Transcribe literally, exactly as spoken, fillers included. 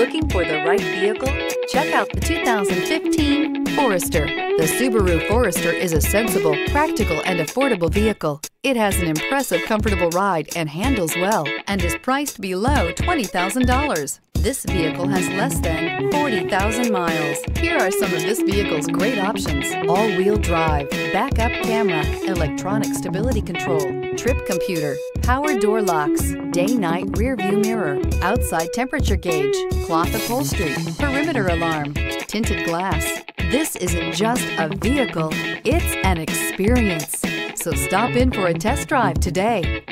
looking for the right vehicle? Check out the two thousand fifteen Forester. The Subaru Forester is a sensible, practical, and affordable vehicle. It has an impressive, comfortable ride and handles well, and is priced below twenty thousand dollars. This vehicle has less than forty thousand miles. Here are some of this vehicle's great options: all-wheel drive, backup camera, electronic stability control, trip computer, power door locks, day-night rear-view mirror, outside temperature gauge, cloth upholstery, perimeter alarm, tinted glass. This isn't just a vehicle, it's an experience. So stop in for a test drive today.